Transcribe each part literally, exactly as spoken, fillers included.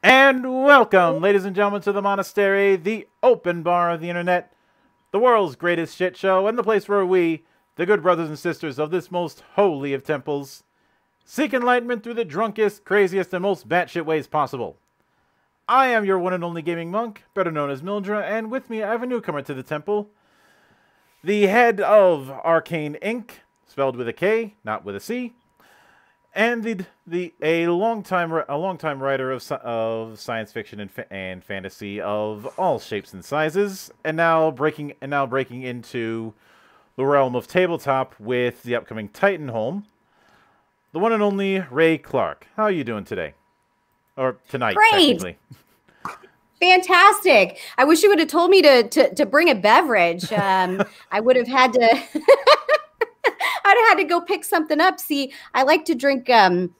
And welcome, ladies and gentlemen, to the Monastery, the open bar of the internet, the world's greatest shit show, and the place where we, the good brothers and sisters of this most holy of temples, seek enlightenment through the drunkest, craziest, and most batshit ways possible. I am your one and only gaming monk, better known as Mildra, and with me I have a newcomer to the temple, the head of Arcane Incorporated, spelled with a K, not with a C, and the the a longtime a longtime writer of of science fiction and fa and fantasy of all shapes and sizes, and now breaking and now breaking into the realm of tabletop with the upcoming Titanholm, the one and only Rey Clark. How are you doing today? Or tonight, technically. Fantastic. I wish you would have told me to, to, to bring a beverage. Um, I would have had to, I'd have had to go pick something up. See, I like to drink um,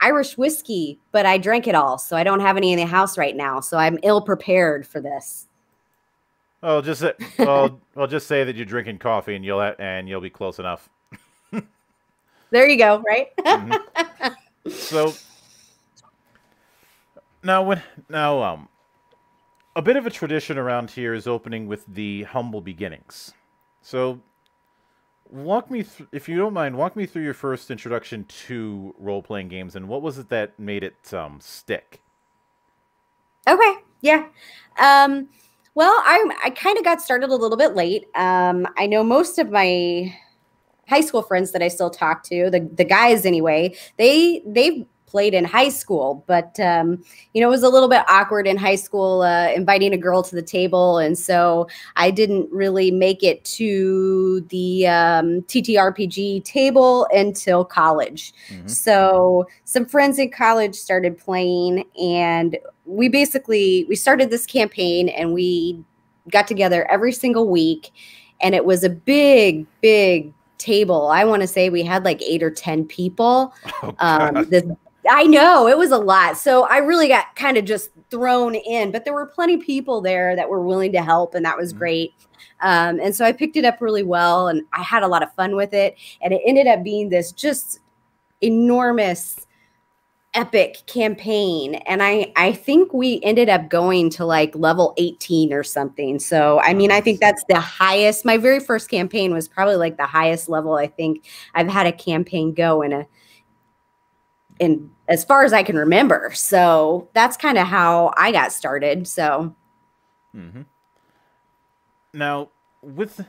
Irish whiskey, but I drank it all. So I don't have any in the house right now. So I'm ill prepared for this. Oh, just, uh, well, well, just say that you're drinking coffee and you'll, have, and you'll be close enough. There you go. Right. Mm-hmm. So now when, now, um, a bit of a tradition around here is opening with the humble beginnings. So, walk me, th if you don't mind, walk me through your first introduction to role-playing games, and what was it that made it um, stick? Okay, yeah. Um, well, I I kind of got started a little bit late. Um, I know most of my high school friends that I still talk to, the the guys anyway, they they've played in high school, but um, you know, it was a little bit awkward in high school, uh, inviting a girl to the table. And so I didn't really make it to the um, T T R P G table until college. Mm-hmm. So some friends in college started playing, and we basically, we started this campaign and we got together every single week, and it was a big, big table. I want to say we had like eight or ten people. Oh, um, this I know it was a lot. So I really got kind of just thrown in, but there were plenty of people there that were willing to help. And that was mm-hmm. great. Um, and so I picked it up really well, and I had a lot of fun with it. And it ended up being this just enormous, epic campaign. And I, I think we ended up going to like level eighteen or something. So, I mean, I think that's the highest. My very first campaign was probably like the highest level I think I've had a campaign go in a, And as far as I can remember. So that's kind of how I got started. So mm-hmm. now with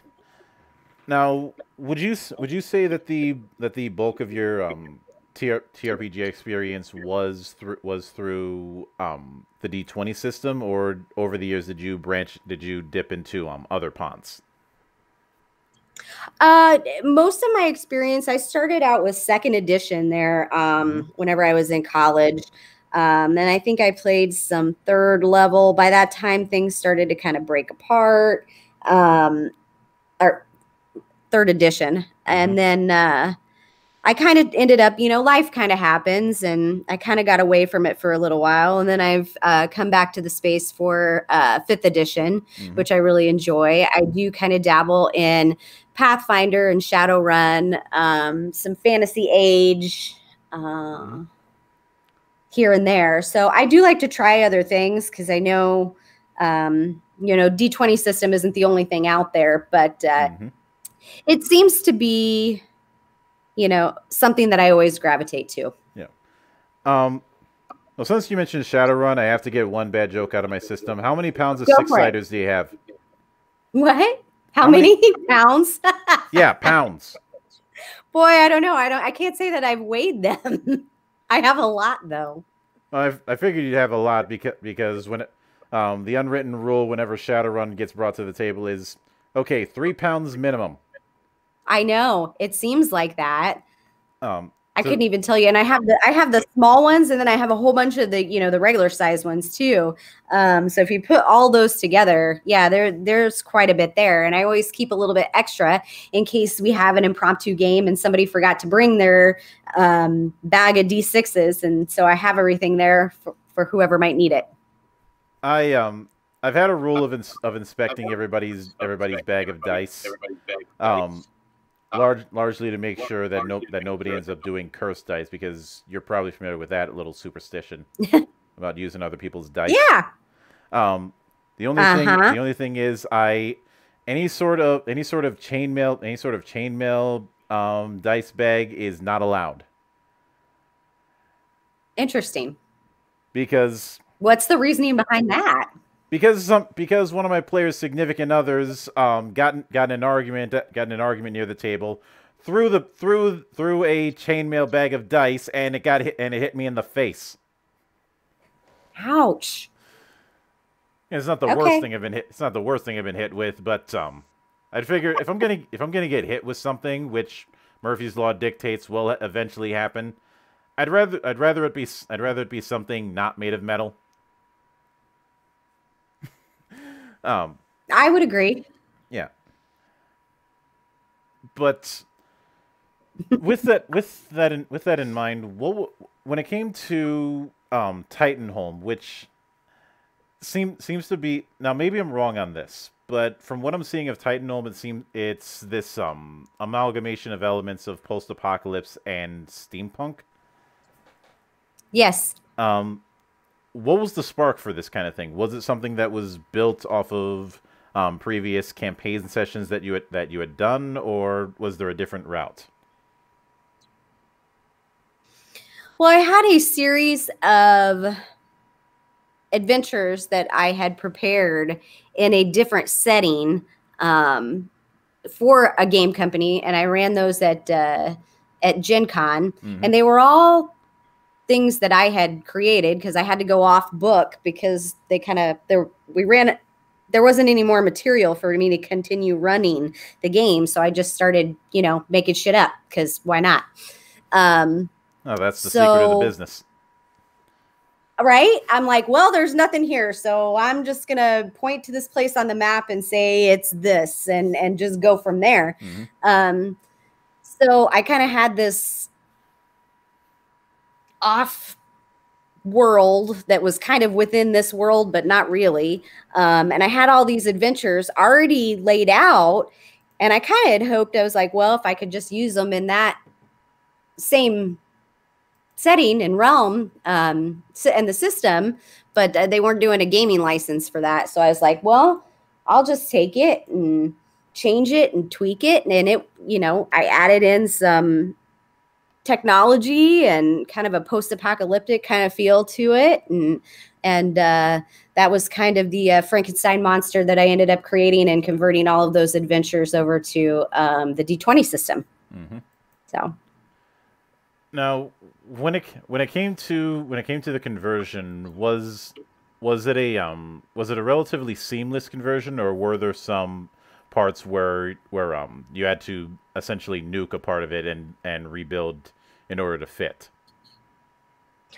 now would you would you say that the that the bulk of your um T R P G experience was through was through um the D twenty system, or over the years did you branch did you dip into um other ponds? Uh, most of my experience, I started out with second edition there, um, mm-hmm. whenever I was in college. Um, and I think I played some third level. By that time, things started to kind of break apart, um, or third edition. Mm-hmm. And then, uh, I kind of ended up, you know, life kind of happens, and I kind of got away from it for a little while. And then I've uh, come back to the space for uh, fifth edition, mm-hmm. which I really enjoy. I do kind of dabble in Pathfinder and Shadowrun, um, some Fantasy Age uh, mm-hmm. here and there. So I do like to try other things, because I know, um, you know, D twenty system isn't the only thing out there, but uh, mm-hmm. it seems to be, you know, something that I always gravitate to. Yeah. Um, well, since you mentioned Shadowrun, I have to get one bad joke out of my system. How many pounds of six-siders do you have? What? How, How many, many pounds? Yeah, pounds. Boy, I don't know. I don't. I can't say that I've weighed them. I have a lot, though. I've, I figured you'd have a lot, because because when it, um, the unwritten rule whenever Shadowrun gets brought to the table is, okay, three pounds minimum. I know it seems like that. Um, I so couldn't even tell you. And I have the I have the small ones, and then I have a whole bunch of the you know the regular size ones too. Um, so if you put all those together, yeah, there there's quite a bit there. And I always keep a little bit extra in case we have an impromptu game and somebody forgot to bring their um, bag of D sixes, and so I have everything there for, for whoever might need it. I um I've had a rule of ins of inspecting everybody's everybody's bag of dice. Um. Large, largely to make sure that no, that nobody ends up doing cursed dice, because you're probably familiar with that little superstition. about using other people's dice. Yeah. Um, the only uh-huh. thing, the only thing is, I any sort of any sort of chainmail, any sort of chainmail um, dice bag is not allowed. Interesting. Because what's the reasoning behind that? Because some, because one of my players' significant others um, got got an argument got in an argument near the table, threw the threw threw a chainmail bag of dice, and it got hit, and it hit me in the face. Ouch! It's not the okay. worst thing I've been hit. It's not the worst thing I've been hit with, but um, I'd figure if I'm gonna if I'm gonna get hit with something, which Murphy's Law dictates will eventually happen, I'd rather I'd rather it be I'd rather it be something not made of metal. Um, I would agree. Yeah, but with that, with that, in, with that in mind, what, when it came to um, Titanholm, which seems seems to be now, maybe I'm wrong on this, but from what I'm seeing of Titanholm, it seems it's this um, amalgamation of elements of post-apocalypse and steampunk. Yes. Um. What was the spark for this kind of thing? Was it something that was built off of um, previous campaign sessions that you had, that you had done, or was there a different route? Well, I had a series of adventures that I had prepared in a different setting um, for a game company, and I ran those at uh, at Gen Con, mm-hmm. and they were all things that I had created because I had to go off book because they kind of there we ran there wasn't any more material for me to continue running the game, so I just started you know making shit up because why not? Um, oh, that's the so, secret of the business, right? I'm like, well, there's nothing here, so I'm just gonna point to this place on the map and say it's this, and and just go from there. Mm-hmm. Um, so I kind of had this off world that was kind of within this world, but not really. Um, and I had all these adventures already laid out, and I kind of had hoped, I was like, well, if I could just use them in that same setting and realm um, and the system, but uh, they weren't doing a gaming license for that. So I was like, well, I'll just take it and change it and tweak it. And it, you know, I added in some technology and kind of a post-apocalyptic kind of feel to it, and and uh, that was kind of the uh, Frankenstein monster that I ended up creating and converting all of those adventures over to um, the D twenty system. Mm-hmm. So now, when it when it came to when it came to the conversion, was was it a um was it a relatively seamless conversion, or were there some parts where where um you had to essentially nuke a part of it and and rebuild in order to fit?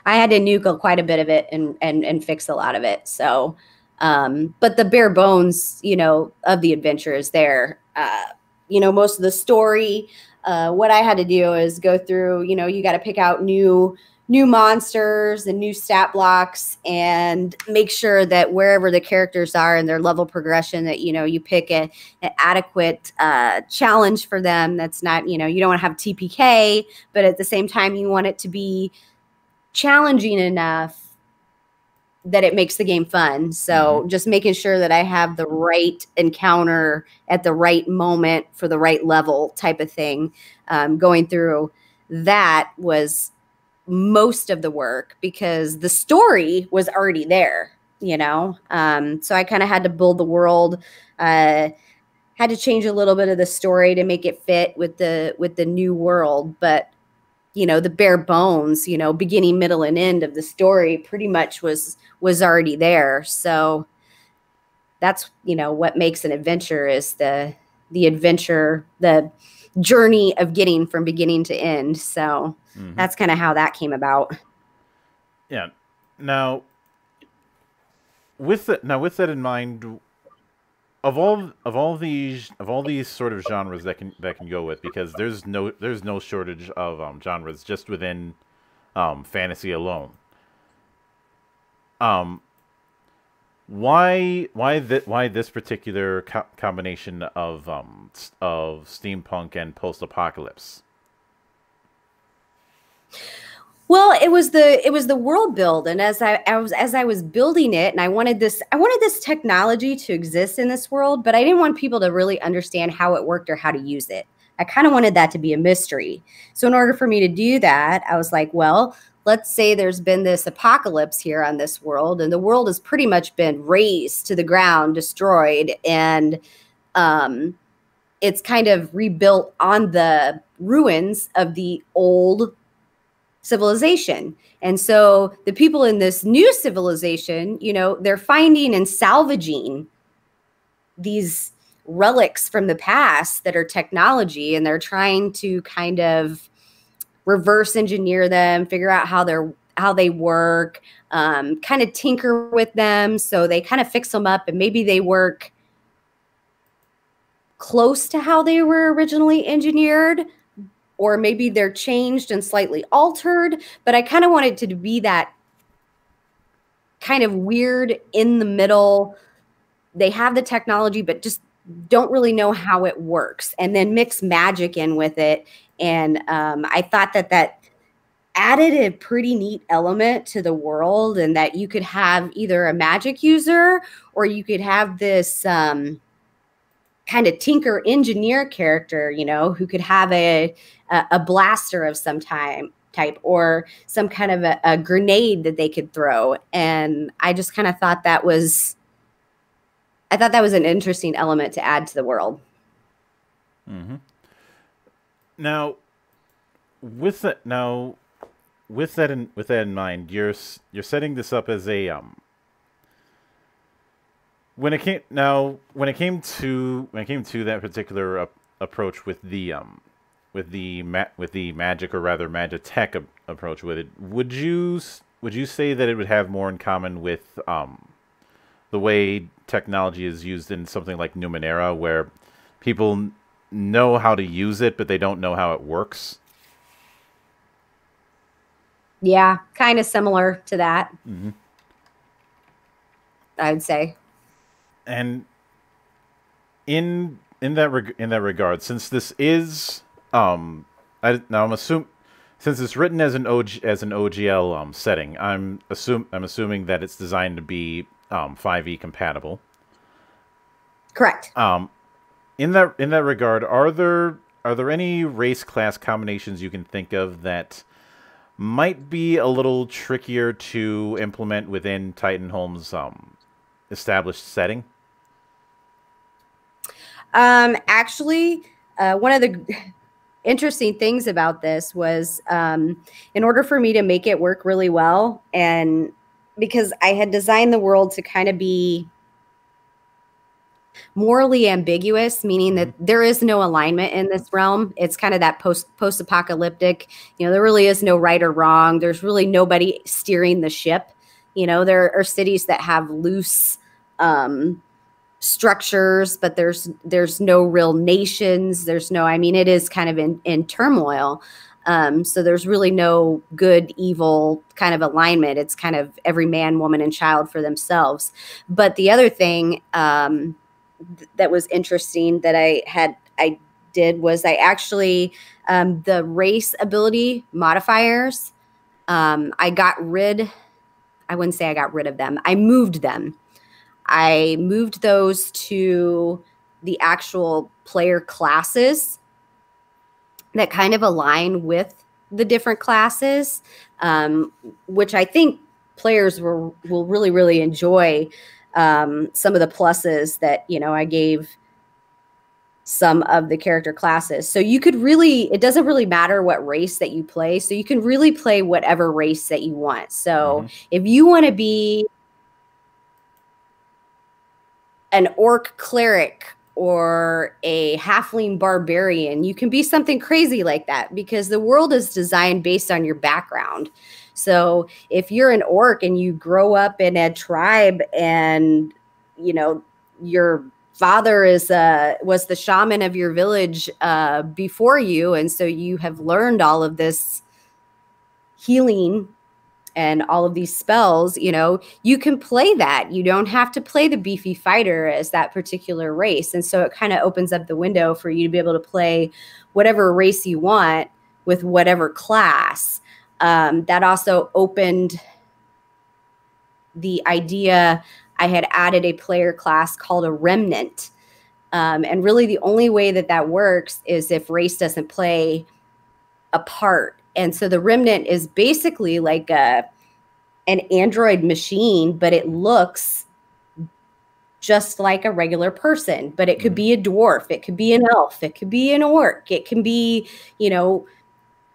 I had to nuke quite a bit of it and and and fix a lot of it. So, um, but the bare bones, you know, of the adventure is there. Uh, you know, most of the story. Uh, what I had to do is go through. You know, you got to pick out new new monsters and new stat blocks, and make sure that wherever the characters are in their level progression, that you know you pick a, an adequate uh, challenge for them. That's not you know you don't want to have T P K, but at the same time you want it to be challenging enough that it makes the game fun. So mm-hmm. just making sure that I have the right encounter at the right moment for the right level type of thing. Um, going through that was most of the work because the story was already there, you know? Um, so I kind of had to build the world, uh, had to change a little bit of the story to make it fit with the, with the new world. But, you know, the bare bones, you know, beginning, middle, and end of the story pretty much was, was already there. So that's, you know, what makes an adventure is the, the adventure, the journey of getting from beginning to end. So mm-hmm. that's kind of how that came about. Yeah. Now with that, now with that in mind, of all of all these of all these sort of genres that can that can go with, because there's no there's no shortage of um, genres just within um, fantasy alone. Um, why why that why this particular co combination of um of steampunk and post-apocalypse? Well, it was the it was the world build, and as I, I was as I was building it, and I wanted this I wanted this technology to exist in this world, but I didn't want people to really understand how it worked or how to use it. I kind of wanted that to be a mystery. So in order for me to do that, I was like, well, let's say there's been this apocalypse here on this world, and the world has pretty much been razed to the ground, destroyed, and um, it's kind of rebuilt on the ruins of the old civilization. And so the people in this new civilization, you know, they're finding and salvaging these relics from the past that are technology, and they're trying to kind of reverse engineer them, figure out how they're how they work, um, kind of tinker with them. So they kind of fix them up, and maybe they work close to how they were originally engineered, or maybe they're changed and slightly altered. But I kind of wanted to be that kind of weird in the middle. They have the technology, but just don't really know how it works, and then mix magic in with it. And um, I thought that that added a pretty neat element to the world, and that you could have either a magic user, or you could have this um, kind of tinker engineer character, you know, who could have a, a, a blaster of some time, type, or some kind of a, a grenade that they could throw. And I just kind of thought that was, I thought that was an interesting element to add to the world. Mm-hmm. Now, with that, now, with that, in, with that in mind, you're you're setting this up as a um. When it came now, when it came to when it came to that particular uh, approach with the um, with the ma with the magic, or rather magitech a approach with it, would you would you say that it would have more in common with um, the way technology is used in something like Numenera, where people know how to use it, but they don't know how it works? Yeah, kind of similar to that. Mm-hmm. I would say. And in in that reg in that regard, since this is um, I, now I'm assuming since it's written as an O G as an O G L um setting, I'm assume I'm assuming that it's designed to be um five E compatible. Correct. Um. In that in that regard, are there are there any race class combinations you can think of that might be a little trickier to implement within Titanholm's um, established setting? Um, actually, uh, one of the interesting things about this was, um, in order for me to make it work really well, and because I had designed the world to kind of be morally ambiguous, meaning that there is no alignment in this realm. It's kind of that post post-apocalyptic, you know, there really is no right or wrong. There's really nobody steering the ship. You know, there are cities that have loose um, structures, but there's there's no real nations. There's no, I mean, it is kind of in, in turmoil. Um, so there's really no good, evil kind of alignment. It's kind of every man, woman, and child for themselves. But the other thing um, that was interesting that I had, I did was I actually, um, the race ability modifiers, um, I got rid, I wouldn't say I got rid of them. I moved them. I moved those to the actual player classes that kind of align with the different classes, um, which I think players will, will really, really enjoy. Um, some of the pluses that, you know, I gave some of the character classes. So you could really, it doesn't really matter what race that you play. So you can really play whatever race that you want. So mm-hmm. if you want to be an orc cleric or a halfling barbarian, you can be something crazy like that, because the world is designed based on your background. So if you're an orc and you grow up in a tribe, and you know your father is uh, was the shaman of your village uh, before you, and so you have learned all of this healing and all of these spells, you know, you can play that. You don't have to play the beefy fighter as that particular race, and so it kind of opens up the window for you to be able to play whatever race you want with whatever class. Um, that also opened the idea. I had added a player class called a remnant. Um, and really the only way that that works is if race doesn't play a part. And so the remnant is basically like a, an android machine, but it looks just like a regular person, but it could be a dwarf, it could be an elf, it could be an orc, it can be, you know,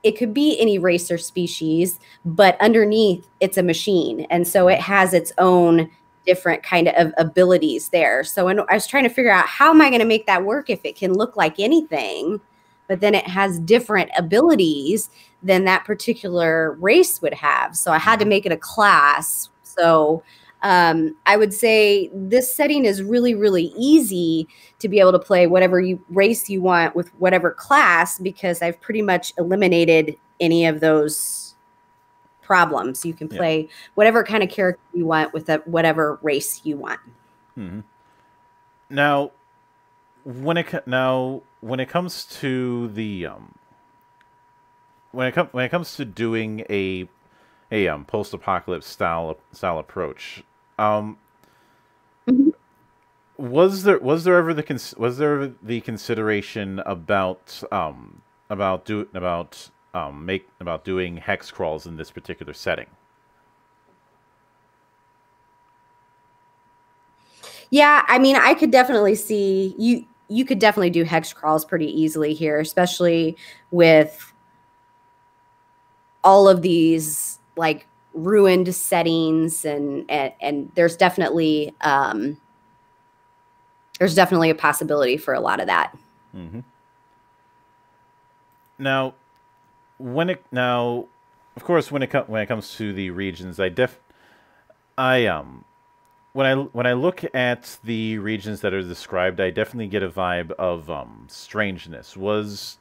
it could be any race or species, but underneath it's a machine. And so it has its own different kind of abilities there. So when I was trying to figure out how am I going to make that work if it can look like anything, but then it has different abilities than that particular race would have. So I had to make it a class. So um, I would say this setting is really, really easy to be able to play whatever you, race you want with whatever class, because I've pretty much eliminated any of those problems. You can play yeah. whatever kind of character you want with a, whatever race you want. Mm-hmm. Now, when it now when it comes to the um, when it comes when it comes to doing a a um, post-apocalypse style style approach, um, mm-hmm. was there was there ever the was there ever the consideration about um about do about Um, make about doing hex crawls in this particular setting? Yeah, I mean, I could definitely see you. You could definitely do hex crawls pretty easily here, especially with all of these like ruined settings, and and, and there's definitely um, there's definitely a possibility for a lot of that. Mm-hmm. Now. When it now, of course, when it comes when it comes to the regions, I def, I um, when I when I look at the regions that are described, I definitely get a vibe of um strangeness. Was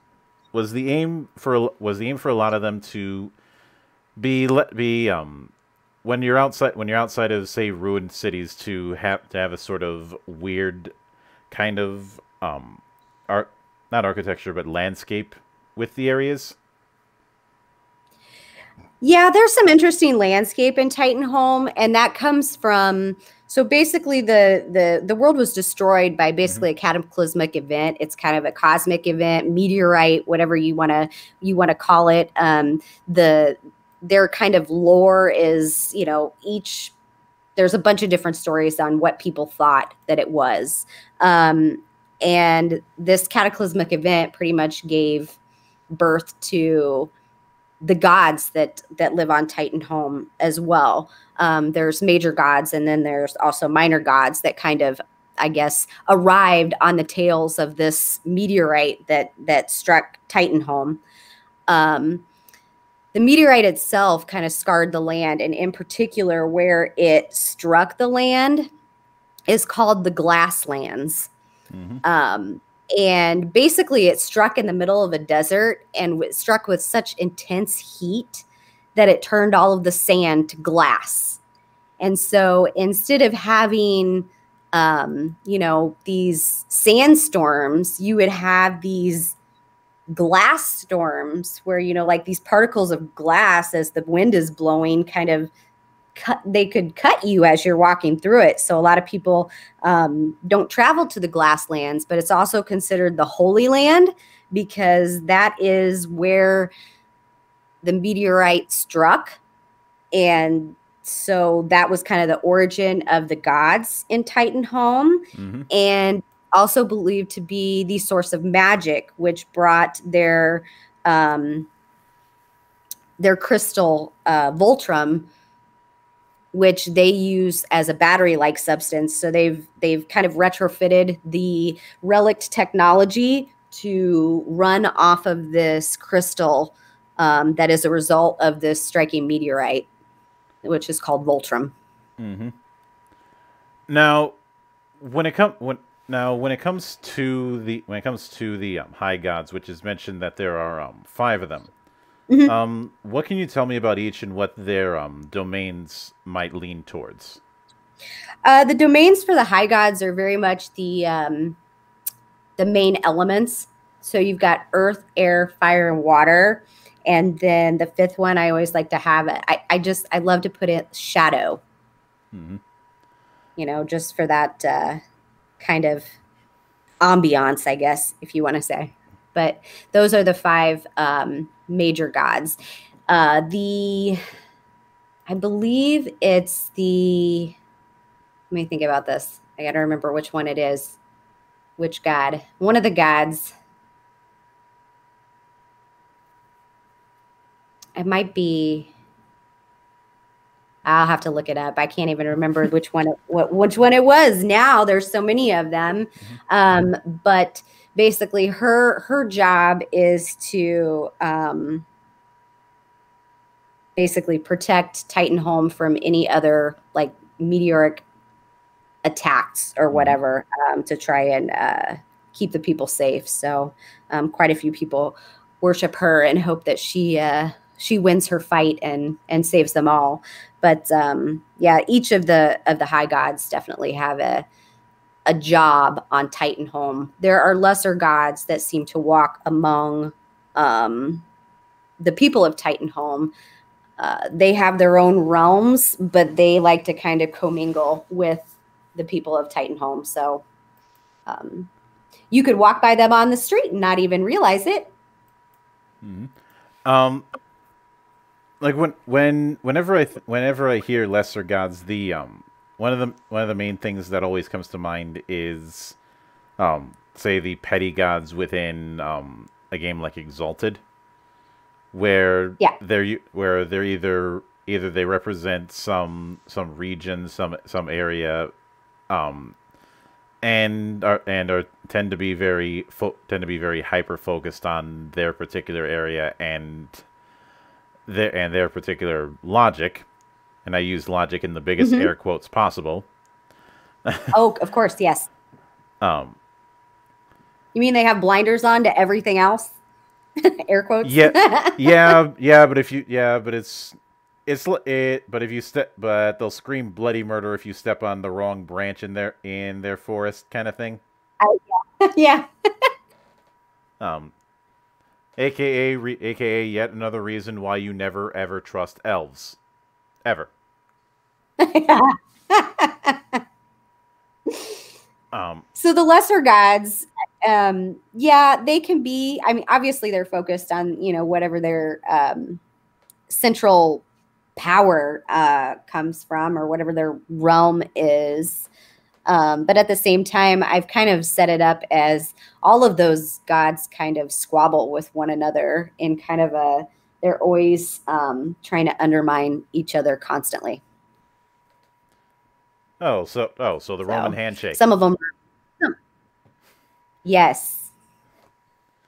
was the aim for was the aim for a lot of them to be let be um when you're outside when you're outside of, say, ruined cities, to have to have a sort of weird kind of um art not architecture but landscape with the areas. Yeah, there's some interesting landscape in Titanholm, and that comes from, so basically the the the world was destroyed by basically mm-hmm. a cataclysmic event. It's kind of a cosmic event, meteorite, whatever you want to you want to call it. Um, the their kind of lore is, you know, each there's a bunch of different stories on what people thought that it was, um, and this cataclysmic event pretty much gave birth to the gods that that live on Titanholm as well. Um, there's major gods, and then there's also minor gods that kind of, I guess, arrived on the tails of this meteorite that that struck Titanholm. Um, the meteorite itself kind of scarred the land, and in particular, where it struck the land is called the Glasslands. Mm-hmm. Um, And basically it struck in the middle of a desert, and it struck with such intense heat that it turned all of the sand to glass. And so instead of having, um, you know, these sandstorms, you would have these glass storms where, you know, like these particles of glass as the wind is blowing kind of Cut, they could cut you as you're walking through it. So a lot of people um, don't travel to the Glasslands, but it's also considered the Holy Land because that is where the meteorite struck. And so that was kind of the origin of the gods in Titanholm, mm-hmm. and also believed to be the source of magic, which brought their, um, their crystal uh, Voltrum, which they use as a battery-like substance. So they've they've kind of retrofitted the relict technology to run off of this crystal um, that is a result of this striking meteorite, which is called Voltrum. Mm-hmm. Now, when it comes when now when it comes to the when it comes to the um, high gods, which is mentioned that there are um, five of them. Mm-hmm. Um, what can you tell me about each and what their um, domains might lean towards? Uh, the domains for the high gods are very much the um, the main elements. So you've got earth, air, fire, and water. And then the fifth one, I always like to have it. I, I just, I love to put it shadow, mm-hmm. you know, just for that uh, kind of ambiance, I guess, if you want to say. But those are the five um, major gods. Uh, the, I believe it's the, let me think about this. I got to remember which one it is. Which god? One of the gods. It might be, I'll have to look it up. I can't even remember which one, it, what, which one it was now. There's so many of them. Um, but basically her, her job is to um, basically protect Titanholm from any other like meteoric attacks or whatever, um, to try and uh, keep the people safe. So um, quite a few people worship her and hope that she, uh, she wins her fight and and saves them all. But um, yeah, each of the of the high gods definitely have a a job on Titanholm. There are lesser gods that seem to walk among um, the people of Titanholm. Uh, they have their own realms, but they like to kind of commingle with the people of Titanholm. So um, you could walk by them on the street and not even realize it. Mm-hmm. Um. Like when, when, whenever I, th whenever I hear lesser gods, the um, one of the one of the main things that always comes to mind is, um, say the petty gods within um a game like Exalted, where yeah. they're where they're either either they represent some some region, some some area, um, and are and are tend to be very fo tend to be very hyper focused on their particular area and. Their, and their particular logic, and I use logic in the biggest mm-hmm. air quotes possible. Oh, of course, yes. Um, you mean they have blinders on to everything else? Air quotes. Yeah, yeah, yeah. But if you, yeah, but it's, it's it. But if you step, but they'll scream bloody murder if you step on the wrong branch in their in their forest, kind of thing. Oh, yeah. Yeah. um. A K A, re A K A yet another reason why you never, ever trust elves. Ever. um, so the lesser gods, um, yeah, they can be, I mean, obviously they're focused on, you know, whatever their um, central power uh, comes from or whatever their realm is. Um, but at the same time, I've kind of set it up as all of those gods kind of squabble with one another in kind of a, they're always um, trying to undermine each other constantly. Oh, so, oh, so the so, Roman handshake. Some of them. Are, yes.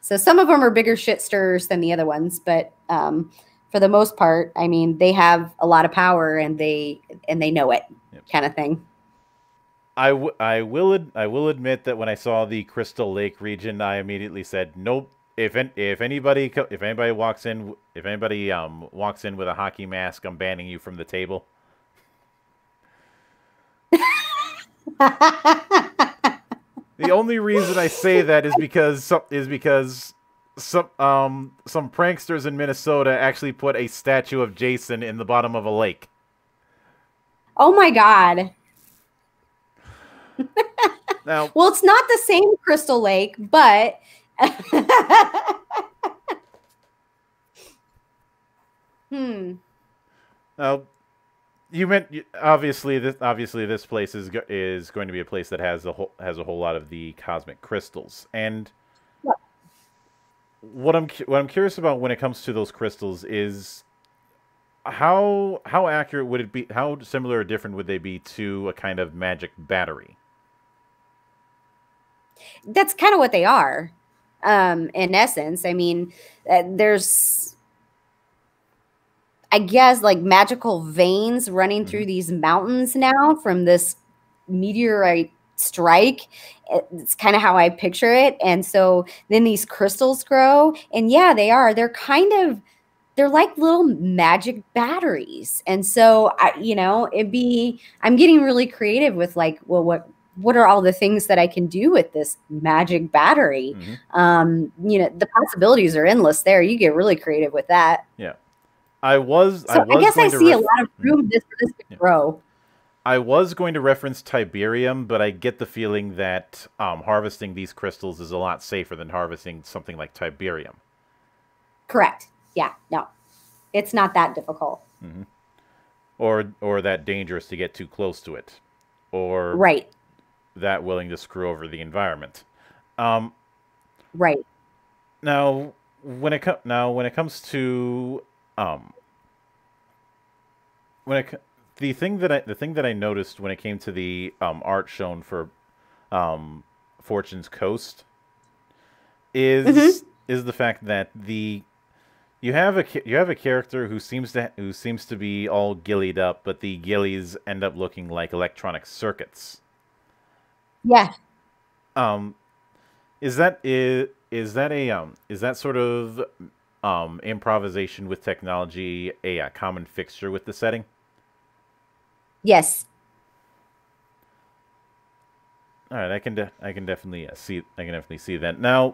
So some of them are bigger shit stirrers than the other ones, but um, for the most part, I mean, they have a lot of power and they, and they know it yep. kind of thing. I, w I will ad I will admit that when I saw the Crystal Lake region, I immediately said, nope. If an if anybody co if anybody walks in if anybody um walks in with a hockey mask, I'm banning you from the table. The only reason I say that is because some, is because some um some pranksters in Minnesota actually put a statue of Jason in the bottom of a lake. Oh my God. Now, well, it's not the same Crystal Lake, but hmm. Now, you meant obviously this. Obviously, this place is is going to be a place that has a whole has a whole lot of the cosmic crystals. And yeah. what I'm what I'm curious about when it comes to those crystals is how how accurate would it be? How similar or different would they be to a kind of magic battery? That's kind of what they are, um, in essence. I mean, uh, there's, I guess, like magical veins running mm-hmm. through these mountains now from this meteorite strike. It's kind of how I picture it. And so then these crystals grow. And yeah, they are. They're kind of, they're like little magic batteries. And so, I, you know, it'd be, I'm getting really creative with like, well, what, what are all the things that I can do with this magic battery? Mm-hmm. Um, you know, the possibilities are endless there. You get really creative with that. Yeah. I was, so I, was I guess I see a lot of room this, this to yeah. grow. I was going to reference Tiberium, but I get the feeling that um, harvesting these crystals is a lot safer than harvesting something like Tiberium. Correct. Yeah. No, it's not that difficult. Mm-hmm. Or or that dangerous to get too close to it, or right. that willing to screw over the environment. Um, right. Now, when it com now when it comes to um, when it The thing that I the thing that I noticed when it came to the um, art shown for um, Fortune's Coast is mm-hmm. is the fact that the you have a you have a character who seems to who seems to be all gillied up, but the gillies end up looking like electronic circuits. Yeah. Um, is that is is that a um is that sort of um improvisation with technology a, a common fixture with the setting? Yes. All right, I can de I can definitely see I can definitely see that. Now,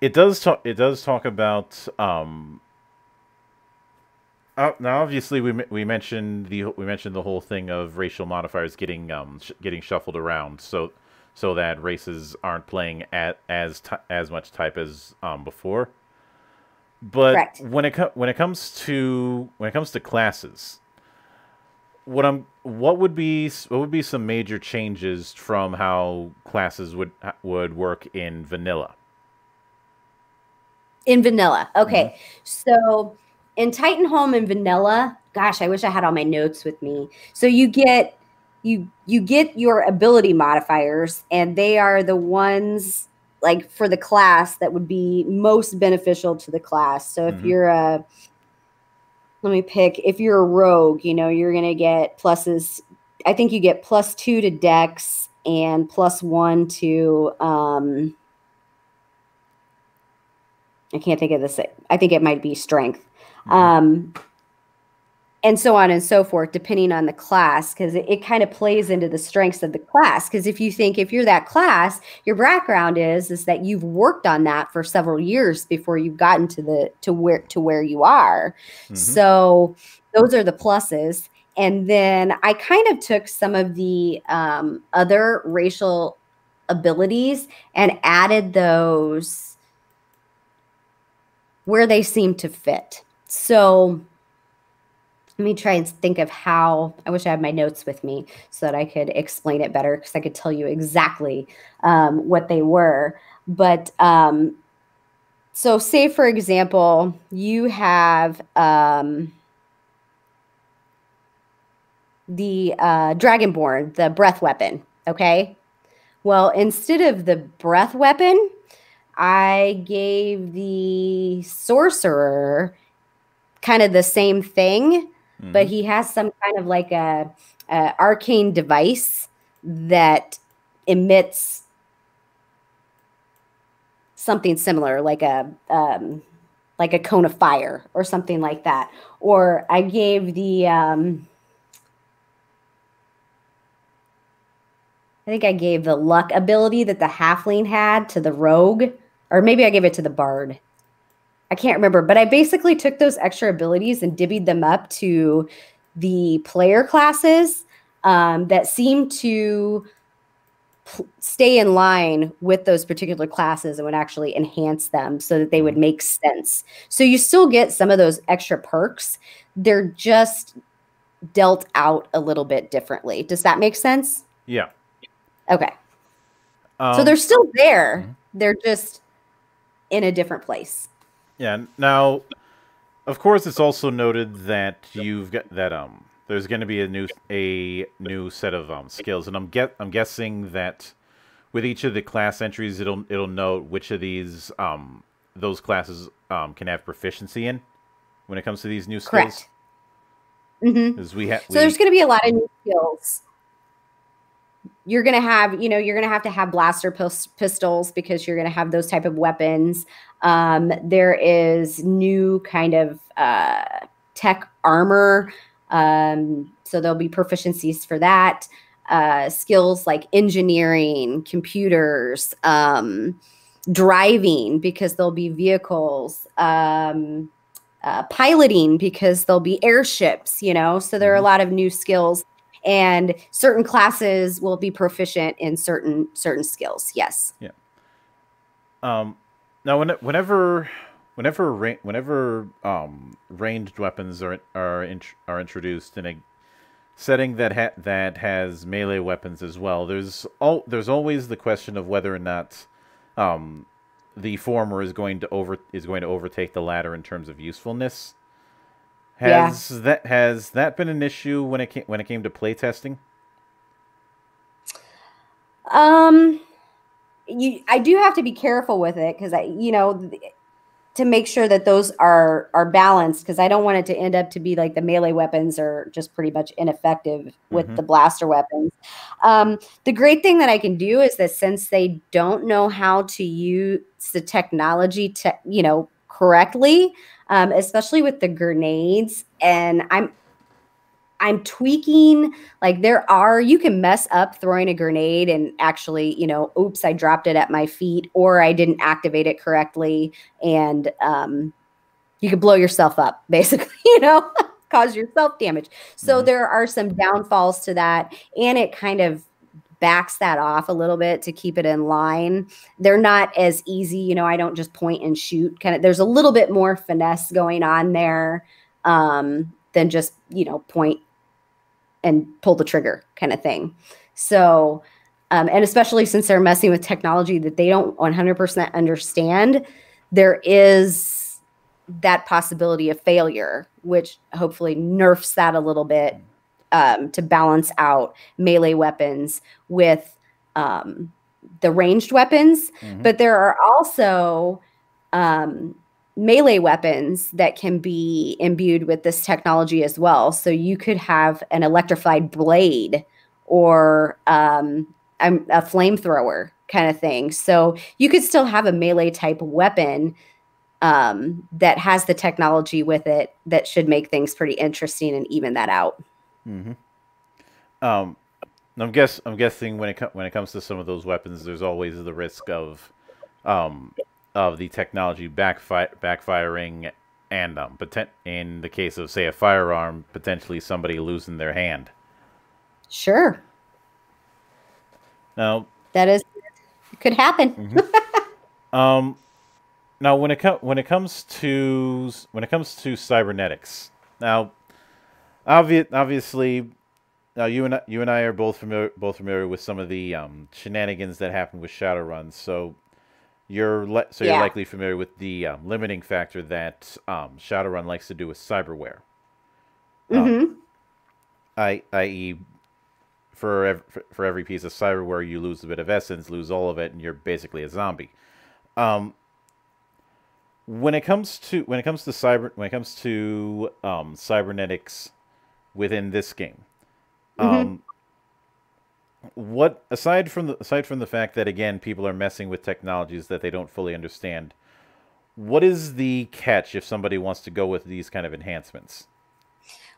it does talk it does talk about um oh, now obviously we we mentioned the we mentioned the whole thing of racial modifiers getting um sh getting shuffled around so so that races aren't playing at as t as much type as um before. But Correct. when it when it comes to when it comes to classes, What I'm, what would be, what would be some major changes from how classes would would work in vanilla? In vanilla, okay. Mm-hmm. So in Titanholm and vanilla, gosh, I wish I had all my notes with me. So you get you you get your ability modifiers, and they are the ones like for the class that would be most beneficial to the class. So if mm-hmm. you're a Let me pick. If you're a rogue, you know, you're going to get pluses. I think you get plus two to dex and plus one to, um, I can't think of this. I think it might be strength. Mm-hmm. Um, and so on and so forth, depending on the class, because it, it kind of plays into the strengths of the class. Because if you think if you're that class, your background is is that you've worked on that for several years before you've gotten to the to where to where you are. Mm-hmm. So those are the pluses. And then I kind of took some of the um, other racial abilities and added those where they seem to fit. So let me try and think of how, I wish I had my notes with me so that I could explain it better, because I could tell you exactly um, what they were. But um, so say, for example, you have um, the uh, Dragonborn, the breath weapon, okay? Well, instead of the breath weapon, I gave the sorcerer kind of the same thing. Mm-hmm. But he has some kind of like a, a arcane device that emits something similar, like a um, like a cone of fire or something like that. Or I gave the um, I think I gave the luck ability that the halfling had to the rogue, or maybe I gave it to the bard. I can't remember, but I basically took those extra abilities and divvied them up to the player classes um, that seemed to stay in line with those particular classes and would actually enhance them so that they would make sense. So you still get some of those extra perks. They're just dealt out a little bit differently. Does that make sense? Yeah. Okay. Um, so they're still there. Mm-hmm. They're just in a different place. Yeah. Now, of course, it's also noted that you've got that um. There's going to be a new a new set of um skills, and I'm get I'm guessing that with each of the class entries, it'll it'll note which of these um those classes um can have proficiency in when it comes to these new skills. Correct. Mm-hmm. Because we have so there's going to be a lot of new skills. You're going to have, you know, you're going to have to have blaster pistols because you're going to have those type of weapons. Um, there is new kind of uh, tech armor. Um, so there'll be proficiencies for that. uh, skills like engineering, computers, um, driving, because there'll be vehicles, um, uh, piloting, because there'll be airships, you know, so there are a lot of new skills, and certain classes will be proficient in certain, certain skills. Yes. Yeah. Um, now when, whenever, whenever, whenever, um, ranged weapons are, are, in, are introduced in a setting that ha that has melee weapons as well, there's all, there's always the question of whether or not, um, the former is going to over is going to overtake the latter in terms of usefulness. Has yeah. that has that been an issue when it came, when it came to playtesting? Um, you, I do have to be careful with it, because I, you know, to make sure that those are are balanced, because I don't want it to end up to be like the melee weapons are just pretty much ineffective with mm-hmm. the blaster weapons. Um, the great thing that I can do is that since they don't know how to use the technology, to, you know, correctly, um, especially with the grenades, and I'm I'm tweaking, like there are, you can mess up throwing a grenade and actually, you know, oops, I dropped it at my feet, or I didn't activate it correctly. And um, you could blow yourself up, basically, you know, cause yourself damage. So mm-hmm. there are some downfalls to that. And it kind of backs that off a little bit to keep it in line. They're not as easy. You know, I don't just point and shoot. Kind of, there's a little bit more finesse going on there um, than just, you know, point and pull the trigger kind of thing. So, um, and especially since they're messing with technology that they don't one hundred percent understand, there is that possibility of failure, which hopefully nerfs that a little bit um, to balance out melee weapons with um, the ranged weapons. Mm-hmm. But there are also um, melee weapons that can be imbued with this technology as well. So you could have an electrified blade or um, a flamethrower kind of thing. So you could still have a melee type weapon um, that has the technology with it that should make things pretty interesting and even that out. Mm-hmm. Um, I'm guess I'm guessing when it when it comes to some of those weapons, there's always the risk of um, of the technology backfire, backfiring and um, in the case of, say, a firearm, potentially somebody losing their hand. Sure. Now, that is, it could happen. Mm-hmm. um, now, when it, when it comes to, when it comes to cybernetics, now, obvi obviously, now you and, you and I are both familiar, both familiar with some of the um, shenanigans that happen with Shadowrun, so... You're le so yeah. you're likely familiar with the um, limiting factor that um, Shadowrun likes to do with cyberware. Mm-hmm. um, that is, for ev for every piece of cyberware, you lose a bit of essence, lose all of it, and you're basically a zombie. Um, when it comes to when it comes to cyber when it comes to um, cybernetics within this game, mm-hmm. um, what aside from the aside from the fact that again people are messing with technologies that they don't fully understand, what is the catch if somebody wants to go with these kind of enhancements?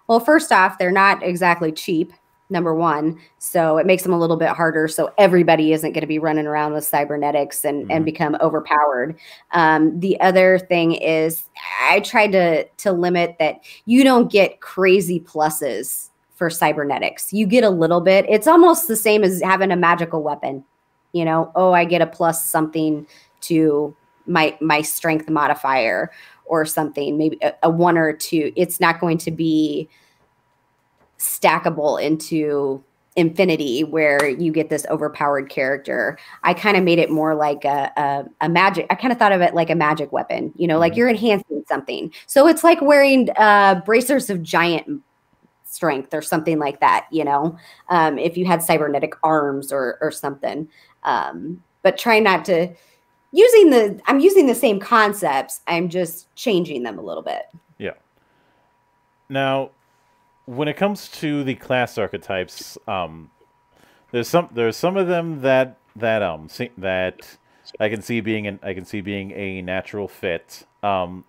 Well, first off, they're not exactly cheap, number one, so it makes them a little bit harder, so everybody isn't going to be running around with cybernetics and, mm-hmm. and become overpowered. Um, the other thing is I tried to to limit that you don't get crazy pluses for cybernetics. You get a little bit. It's almost the same as having a magical weapon. You know, oh, I get a plus something to my my strength modifier or something, maybe a, a one or a two. It's not going to be stackable into infinity where you get this overpowered character. I kind of made it more like a, a, a magic. I kind of thought of it like a magic weapon, you know, mm-hmm. like you're enhancing something. So it's like wearing uh, bracers of giant strength or something like that, you know, um, if you had cybernetic arms or, or something. Um, but try not to using the, I'm using the same concepts. I'm just changing them a little bit. Yeah. Now, when it comes to the class archetypes, um, there's some, there's some of them that, that, um, see, that I can see being an, I can see being a natural fit. Um,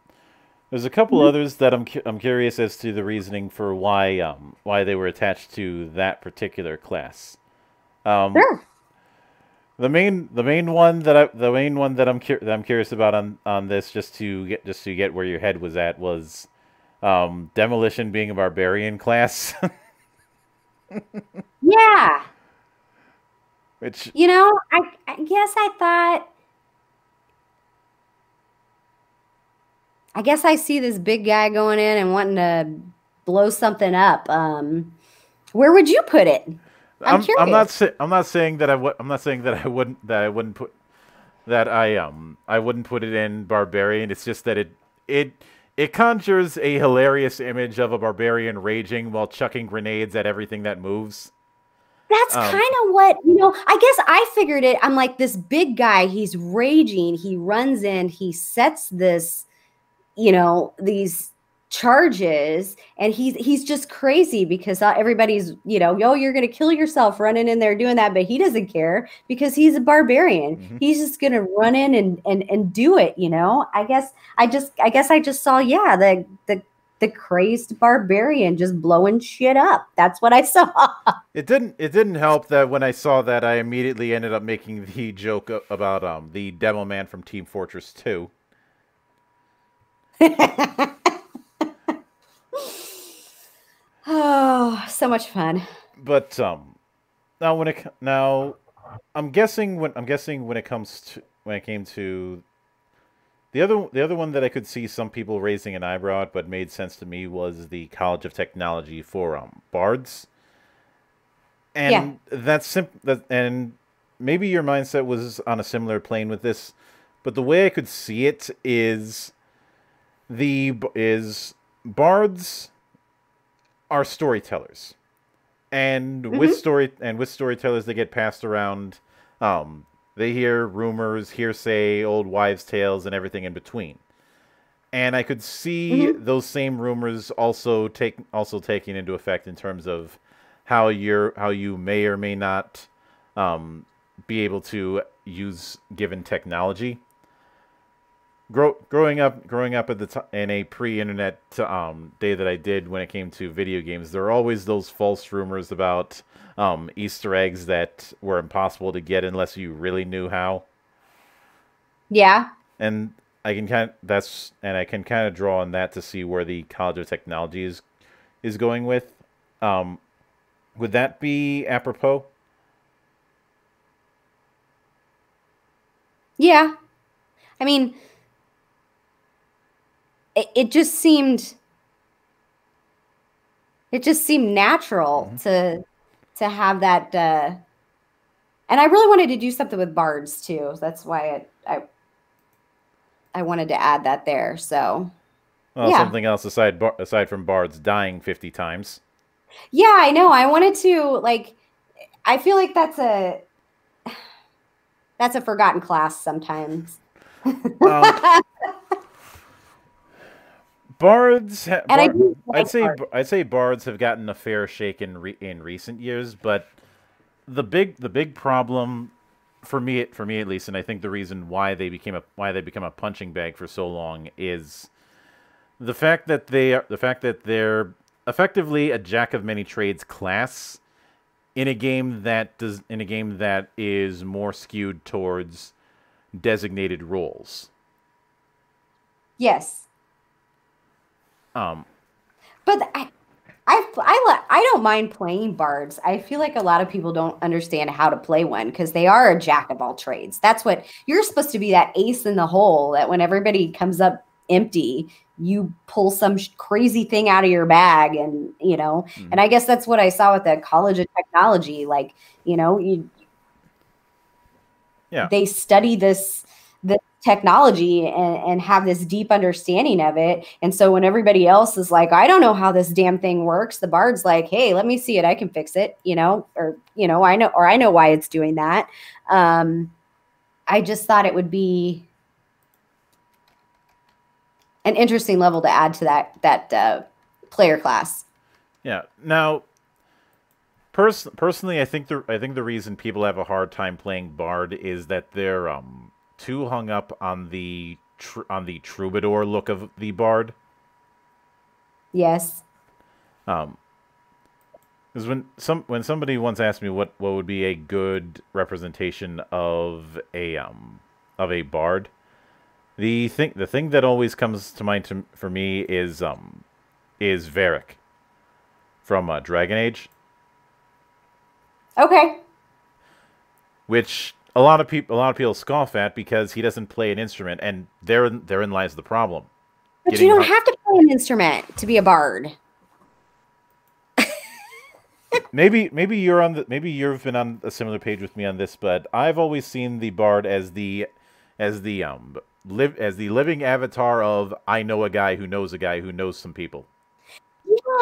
There's a couple mm-hmm. others that I'm cu I'm curious as to the reasoning for why um why they were attached to that particular class. Um, sure. The main, the main one that I, the main one that I'm cur that I'm curious about on on this, just to get just to get where your head was at, was um, demolition being a barbarian class. Yeah. Which, you know, I, I guess I thought. I guess I see this big guy going in and wanting to blow something up. Um, where would you put it? I'm, I'm curious. I'm not. I'm not saying that I would. I'm not saying that I wouldn't. That I wouldn't put. That I um. I wouldn't put it in barbarian. It's just that it it it conjures a hilarious image of a barbarian raging while chucking grenades at everything that moves. That's um, kind of what, you know, I guess I figured it. I'm like, this big guy, he's raging. He runs in, he sets this, you know, these charges, and he's, he's just crazy because everybody's, you know, yo, you're going to kill yourself running in there doing that. But he doesn't care because he's a barbarian. Mm-hmm. He's just going to run in and, and, and do it. You know, I guess I just, I guess I just saw, yeah, the, the, the crazed barbarian just blowing shit up. That's what I saw. It didn't. It didn't help that when I saw that, I immediately ended up making the joke about um the demo man from Team Fortress Two. Oh, so much fun. But um, now when it now, I'm guessing when I'm guessing when it comes to when it came to. The other, the other one that I could see some people raising an eyebrow at, but made sense to me, was the College of Technology for um, bards, and yeah. that's simp that, and maybe your mindset was on a similar plane with this, but the way I could see it is the is bards are storytellers, and mm-hmm. with story and with storytellers they get passed around. Um, They hear rumors, hearsay, old wives' tales, and everything in between. And I could see mm-hmm. those same rumors also take also taking into effect in terms of how you're how you may or may not um, be able to use given technology. Grow, growing up, growing up at the t in a pre-internet um, day that I did when it came to video games, there were always those false rumors about um, Easter eggs that were impossible to get unless you really knew how. Yeah. And I can kind of, that's and I can kind of draw on that to see where the College of Technology is is going with. Um, would that be apropos? Yeah, I mean. It just seemed, it just seemed natural mm-hmm. to, to have that. Uh, and I really wanted to do something with bards too. That's why it, I, I wanted to add that there. So, well, yeah. Something else aside bar, aside from bards dying fifty times. Yeah, I know. I wanted to like. I feel like that's a, that's a forgotten class sometimes. Um. Bards, ha and bar do, like I'd say, bards. I'd say bards have gotten a fair shake in re in recent years, but the big the big problem for me for me at least, and I think the reason why they became a why they become a punching bag for so long is the fact that they are the fact that they're effectively a jack of many trades class in a game that does in a game that is more skewed towards designated roles. Yes. Um, but I, I, I, I don't mind playing bards. I feel like a lot of people don't understand how to play one because they are a jack of all trades. That's what you're supposed to be, that ace in the hole that when everybody comes up empty, you pull some sh crazy thing out of your bag and, you know, mm-hmm. and I guess that's what I saw with the College of Technology. Like, you know, you, yeah, they study this, this technology and, and have this deep understanding of it. And so when everybody else is like, I don't know how this damn thing works, the bard's like, hey, let me see it. I can fix it, you know, or, you know, I know, or I know why it's doing that. Um, I just thought it would be an interesting level to add to that, that uh, player class. Yeah. Now, pers personally, I think the, I think the reason people have a hard time playing bard is that they're, um, too hung up on the tr on the troubadour look of the bard. Yes. Um, Because when some when somebody once asked me what what would be a good representation of a um of a bard, the thing the thing that always comes to mind to, for me is um is Varric from uh, Dragon Age. Okay. Which a lot of people a lot of people scoff at because he doesn't play an instrument, and therein therein lies the problem. But Getting you don't have to play an instrument to be a bard. Maybe maybe you're on the maybe you've been on a similar page with me on this, but I've always seen the bard as the as the um live as the living avatar of I know a guy who knows a guy who knows some people.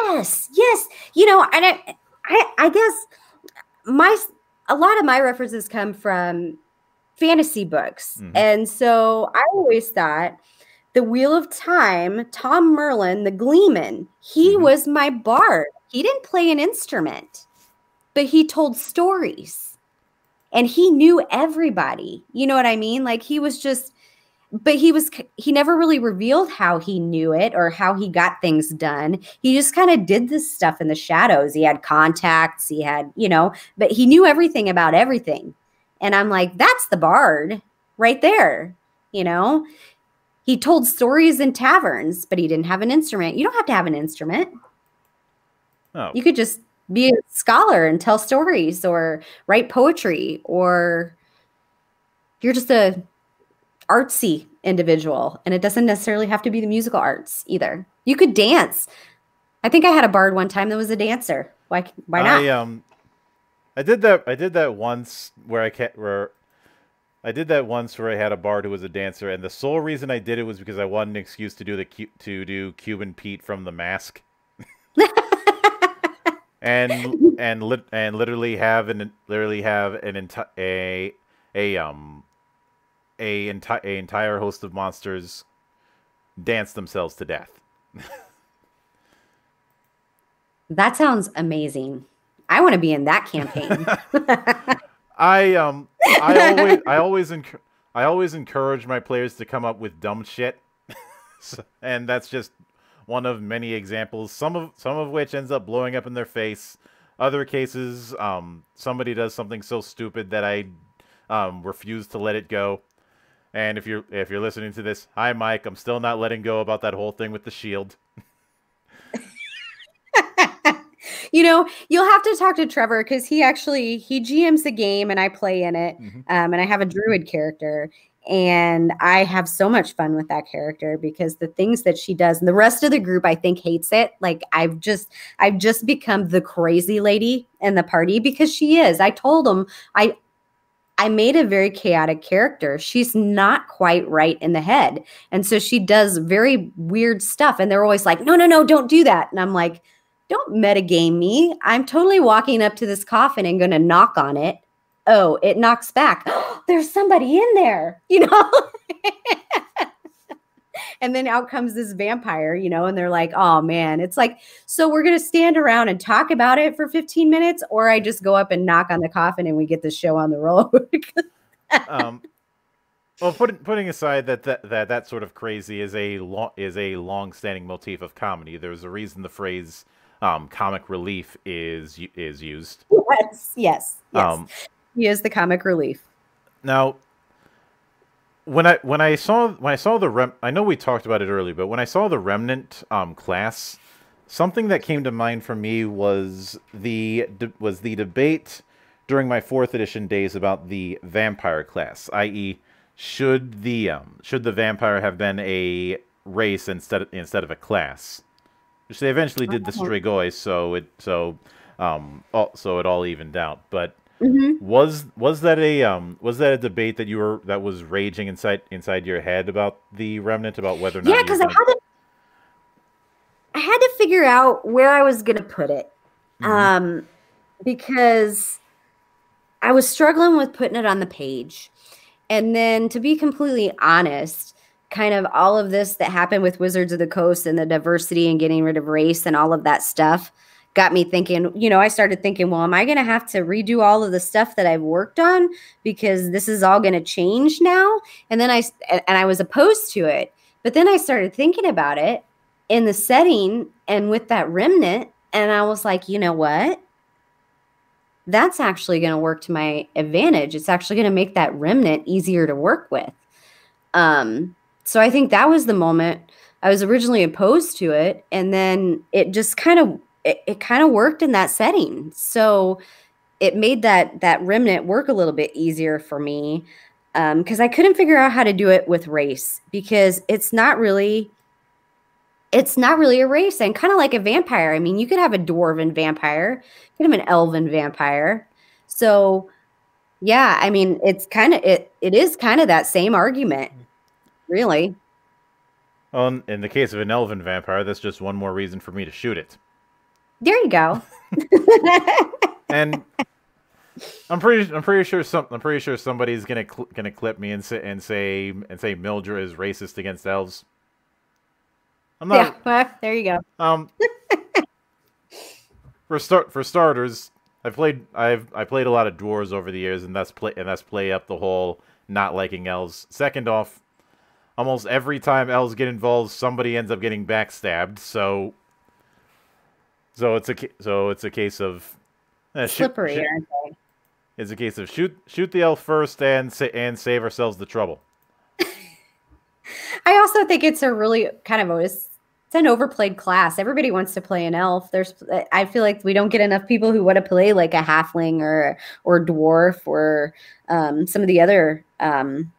Yes, yes, you know, and I I, I guess my a lot of my references come from fantasy books, mm-hmm. and so I always thought the Wheel of Time, Tom Merlin, the Gleeman, he mm-hmm. was my bard. He didn't play an instrument, but he told stories and he knew everybody. You know what I mean? Like he was just, but he was, he never really revealed how he knew it or how he got things done. He just kind of did this stuff in the shadows. He had contacts, he had, you know, but he knew everything about everything. And I'm like, that's the bard right there. You know, he told stories in taverns, but he didn't have an instrument. You don't have to have an instrument. Oh. You could just be a scholar and tell stories or write poetry, or you're just a artsy individual, and it doesn't necessarily have to be the musical arts either. You could dance. I think I had a bard one time that was a dancer. Why why not? I um I did that I did that once where I can't where I did that once where I had a bard who was a dancer, and the sole reason I did it was because I wanted an excuse to do the to do Cuban Pete from The Mask. And and lit and literally have an literally have an entire a a um a entire a entire host of monsters dance themselves to death. That sounds amazing. I want to be in that campaign. I um I always I always enc I always encourage my players to come up with dumb shit, so, and that's just one of many examples, some of some of which ends up blowing up in their face. Other cases, um, somebody does something so stupid that I um, refuse to let it go. And if you're if you're listening to this, hi Mike, I'm still not letting go about that whole thing with the shield. You know, you'll have to talk to Trevor because he actually he G Ms the game and I play in it, mm-hmm. um, and I have a druid character. And I have so much fun with that character because the things that she does, and the rest of the group, I think, hates it. Like I've just, I've just become the crazy lady in the party because she is. I told them, I, I made a very chaotic character. She's not quite right in the head, and so she does very weird stuff. And they're always like, "No, no, no, don't do that." And I'm like, "Don't metagame me. I'm totally walking up to this coffin and going to knock on it. Oh, it knocks back. There's somebody in there, you know?" And then out comes this vampire, you know, and they're like, oh, man. It's like, so we're going to stand around and talk about it for fifteen minutes, or I just go up and knock on the coffin and we get the show on the road. um, well, put, putting aside that that, that that sort of crazy is a long, is a long-standing motif of comedy. There's a reason the phrase um, comic relief is, is used. Yes, yes, yes. Um, He is the comic relief. Now, when I when I saw when I saw the rem I know we talked about it earlier, but when I saw the remnant um, class, something that came to mind for me was the was the debate during my fourth edition days about the vampire class, that is, should the um, should the vampire have been a race instead of, instead of a class, which they eventually did the Strigoi, so it so um all, so it all evened out, but. Mm-hmm. Was was that a um was that a debate that you were that was raging inside inside your head about the remnant, about whether or not? Yeah, because I had to I had to figure out where I was gonna put it, mm-hmm. um, because I was struggling with putting it on the page, and then to be completely honest, kind of all of this that happened with Wizards of the Coast and the diversity and getting rid of race and all of that stuff. Got me thinking, you know, I started thinking, well, am I going to have to redo all of the stuff that I've worked on because this is all going to change now? And then I, and I was opposed to it, but then I started thinking about it in the setting and with that remnant. And I was like, you know what? that's actually going to work to my advantage. It's actually going to make that remnant easier to work with. Um, so I think that was the moment I was originally opposed to it. And then it just kind of, it, it kind of worked in that setting. So it made that, that remnant work a little bit easier for me. Um, cause I couldn't figure out how to do it with race, because it's not really, it's not really a race, and kind of like a vampire. I mean, you could have a dwarven vampire, you could have an elven vampire. So yeah, I mean, it's kind of, it, it is kind of that same argument, really. Well, in the case of an elven vampire, that's just one more reason for me to shoot it. There you go. And I'm pretty, I'm pretty sure some, I'm pretty sure somebody's gonna cl gonna clip me and say and say and say Mildra is racist against elves. I'm not. Yeah, well, there you go. Um, for start for starters, I played I've I played a lot of dwarves over the years, and that's play and that's play up the whole not liking elves. Second off, almost every time elves get involved, somebody ends up getting backstabbed. So, so it's a so it's a case of eh, slippery. Shoot, shoot, it's a case of shoot shoot the elf first and sa and save ourselves the trouble. I also think it's a really kind of it's an overplayed class. Everybody wants to play an elf. There's, I feel like we don't get enough people who want to play like a halfling or or dwarf or um, some of the other um,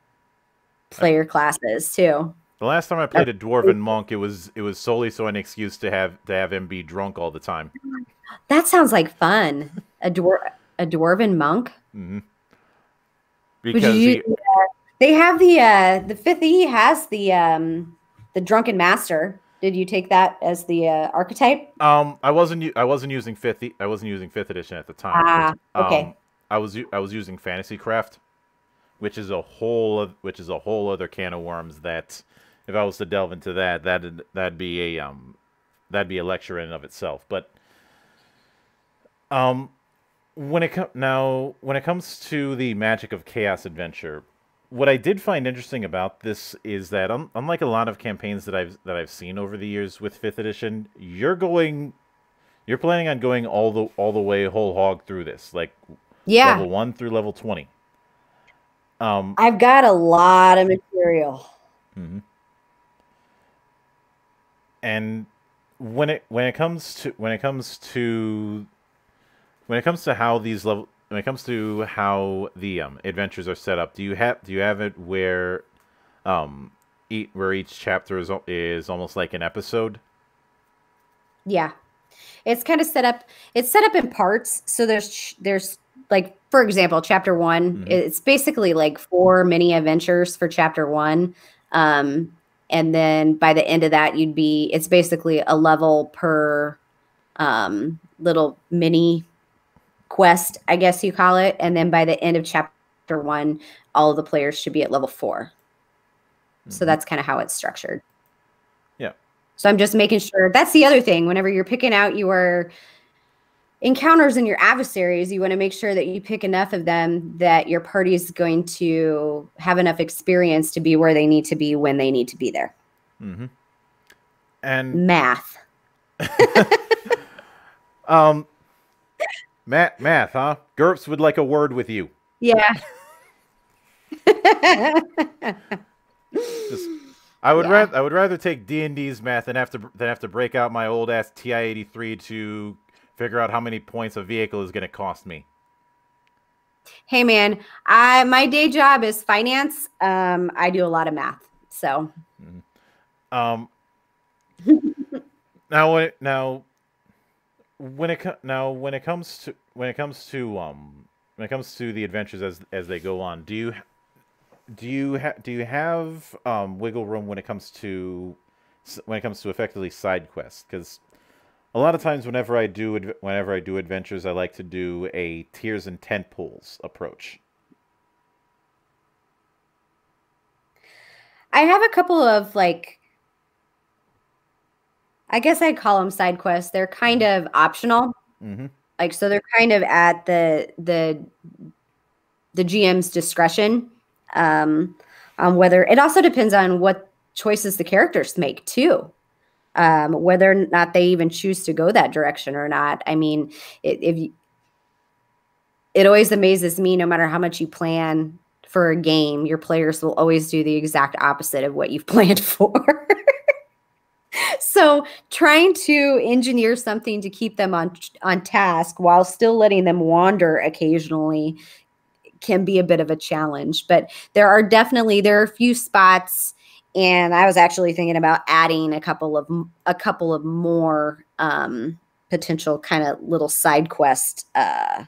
player classes too. The last time I played a dwarven monk, it was it was solely so an excuse to have to have him be drunk all the time. That sounds like fun. A dwar a dwarven monk. Mm-hmm. Because you, he, uh, they have the uh, the fifth E has the um, the drunken master. Did you take that as the uh, archetype? Um, I wasn't. I wasn't using fifth. E I wasn't using fifth edition at the time. Ah, but, um, okay. I was. I was using Fantasy Craft, which is a whole. Of, which is a whole other can of worms. That if I was to delve into that, that that'd be a um, that'd be a lecture in and of itself. But um, when it comes now, when it comes to the Magic of Chaos adventure. What I did find interesting about this is that, un unlike a lot of campaigns that I've that I've seen over the years with Fifth Edition, you're going, you're planning on going all the all the way whole hog through this, like yeah, level one through level twenty. Um, I've got a lot of material. Mm-hmm. And when it when it comes to when it comes to when it comes to how these level. When it comes to how the um, adventures are set up, do you have do you have it where, um, each, where each chapter is is almost like an episode? Yeah, it's kind of set up. It's set up in parts. So there's there's like for example, chapter one. Mm-hmm. It's basically like four mini adventures for chapter one, um, and then by the end of that, you'd be it's basically a level per um, little mini. Quest, I guess you call it, and then by the end of chapter one, all of the players should be at level four. Mm-hmm. So that's kind of how it's structured. Yeah. So I'm just making sure that's the other thing. Whenever you're picking out your encounters and your adversaries, you want to make sure that you pick enough of them that your party is going to have enough experience to be where they need to be when they need to be there. Mm-hmm. And math. um. Math, math, huh? GURPS would like a word with you. Yeah. Just, I would yeah. rather I would rather take D and D's math than have to than have to break out my old ass T I eighty-three to figure out how many points a vehicle is going to cost me. Hey man, I my day job is finance. Um, I do a lot of math, so. Mm-hmm. Um. now, now. When it now when it comes to when it comes to um when it comes to the adventures as as they go on, do you do you ha do you have um wiggle room when it comes to when it comes to effectively side quests? Because a lot of times whenever I do whenever I do adventures, I like to do a tiers and tent poles approach. I have a couple of like. I guess I'd call them side quests. They're kind of optional. Mm-hmm. Like, so they're kind of at the, the, the G M's discretion, um, on whether it also depends on what choices the characters make too. Um, whether or not they even choose to go that direction or not. I mean, if, if you, it always amazes me, no matter how much you plan for a game, your players will always do the exact opposite of what you've planned for. So trying to engineer something to keep them on, on task while still letting them wander occasionally can be a bit of a challenge. But there are definitely, there are a few spots, and I was actually thinking about adding a couple of, a couple of more um, potential kind of little side quest uh,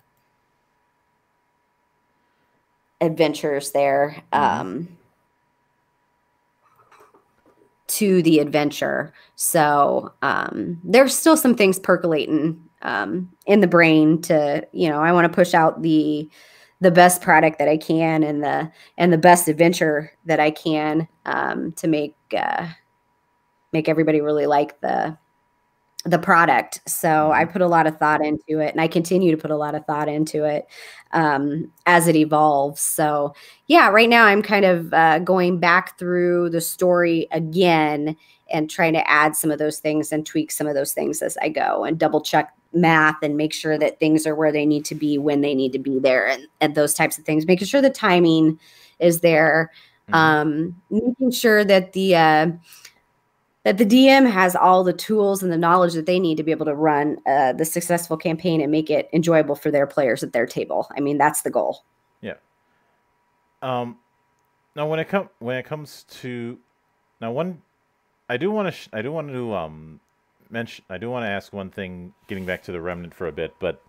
adventures there. Um, to the adventure. So um, there's still some things percolating um, in the brain to, you know, I want to push out the the best product that I can and the and the best adventure that I can um, to make uh, make everybody really like the the product. So I put a lot of thought into it, and I continue to put a lot of thought into it um, as it evolves. So yeah, right now I'm kind of uh, going back through the story again and trying to add some of those things and tweak some of those things as I go and double check math and make sure that things are where they need to be when they need to be there, and, and those types of things, making sure the timing is there, mm-hmm. um, making sure that the, uh, that the D M has all the tools and the knowledge that they need to be able to run uh, the successful campaign and make it enjoyable for their players at their table. I mean, that's the goal. Yeah. Um, now, when it comes when it comes to now, one, I do want to I do want to um mention I do want to ask one thing, getting back to the Remnant for a bit, but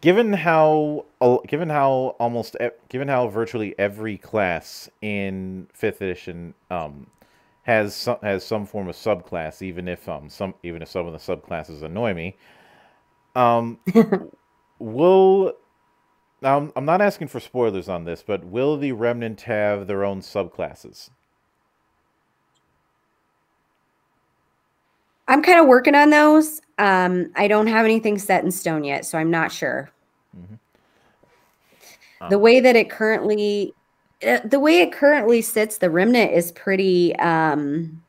given how given how almost given how virtually every class in fifth edition um. has some, has some form of subclass, even if um some even if some of the subclasses annoy me. Um, will now I'm, I'm not asking for spoilers on this, but will the Remnant have their own subclasses? I'm kind of working on those. Um, I don't have anything set in stone yet, so I'm not sure. Mm-hmm. um. The way that it currently. The way it currently sits, the Remnant is pretty, um,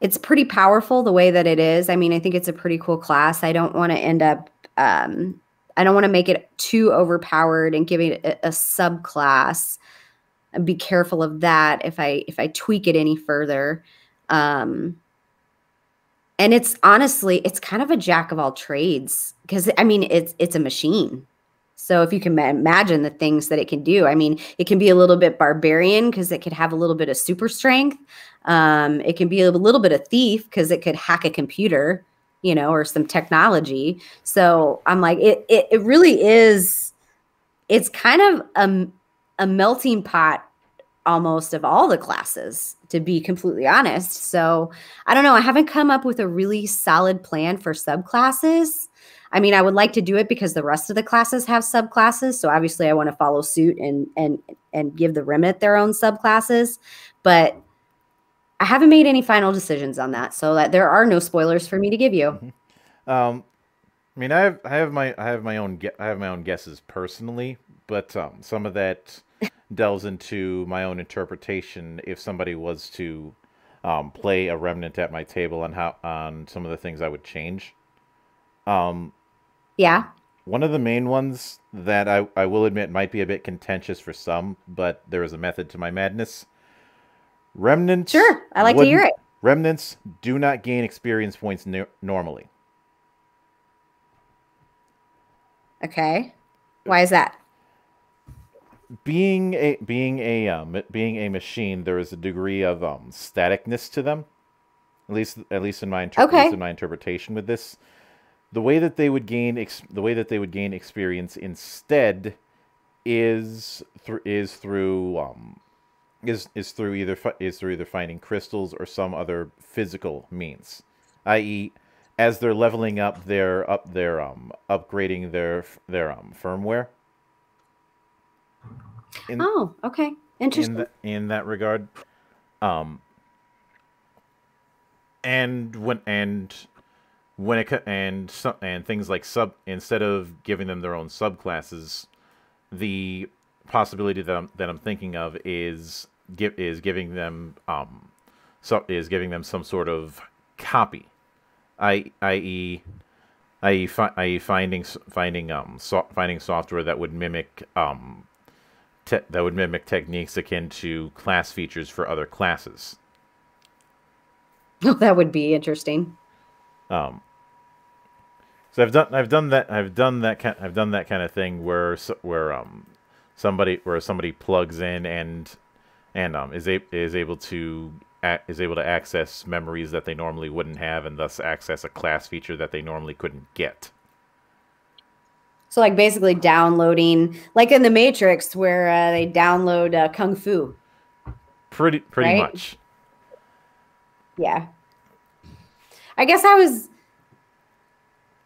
it's pretty powerful the way that it is. I mean, I think it's a pretty cool class. I don't want to end up, um, I don't want to make it too overpowered and give it a, a subclass. I'd be careful of that if I, if I tweak it any further. Um, And it's honestly, it's kind of a jack of all trades because, I mean, it's it's a machine. So if you can imagine the things that it can do, I mean, it can be a little bit barbarian because it could have a little bit of super strength. Um, it can be a little bit of thief because it could hack a computer, you know, or some technology. So I'm like, it it, it really is, it's kind of a, a melting pot almost of all the classes, to be completely honest. So I don't know. I haven't come up with a really solid plan for subclasses. I mean, I would like to do it because the rest of the classes have subclasses. So obviously I want to follow suit and, and, and give the Remnant their own subclasses, but I haven't made any final decisions on that. So that there are no spoilers for me to give you. Mm-hmm. Um, I mean, I have, I have my, I have my own, I have my own guesses personally, but um, some of that delves into my own interpretation if somebody was to um, play a Remnant at my table on how on some of the things I would change. Um, yeah. One of the main ones that I, I will admit might be a bit contentious for some, but there is a method to my madness. Remnants. Sure, I like to hear it. Remnants do not gain experience points no normally. Okay. Why is that? Being a being a um, being a machine, there is a degree of um, staticness to them, at least at least in my inter okay. at least in my interpretation with this. The way that they would gain ex the way that they would gain experience instead is through is through um, is is through either fi is through either finding crystals or some other physical means, that is, as they're leveling up, they're up they're um upgrading their their um firmware. In, oh, okay. Interesting. In, the, in that regard, um, and when and when it and and things like sub instead of giving them their own subclasses, the possibility that I'm, that I'm thinking of is give is giving them um, so is giving them some sort of copy I.e., I.e., fi finding finding um so finding software that would mimic um te that would mimic techniques akin to class features for other classes. Oh, that would be interesting. Um. So I've done I've done that I've done that kind I've done that kind of thing where where um somebody where somebody plugs in and and um is a, is able to a, is able to access memories that they normally wouldn't have, and thus access a class feature that they normally couldn't get. So like basically downloading, like in The Matrix, where uh, they download uh, kung fu. Pretty pretty right? much. Yeah. I guess I was.